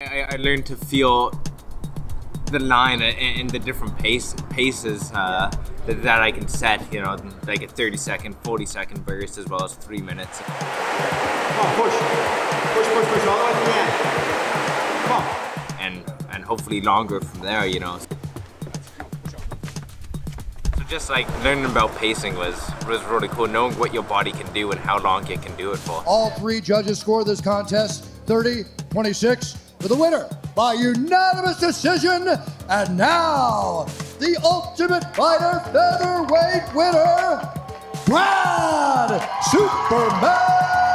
I learned to feel the line and the different paces that I can set, you know, like a 30-second, 40-second burst as well as 3 minutes. Come on, push all the way to the end. Come on. And hopefully longer from there, you know. So just like learning about pacing was really cool, knowing what your body can do and how long it can do it for. All three judges scored this contest 30-26. For the winner by unanimous decision, and now the Ultimate Fighter featherweight winner, Brad Superman.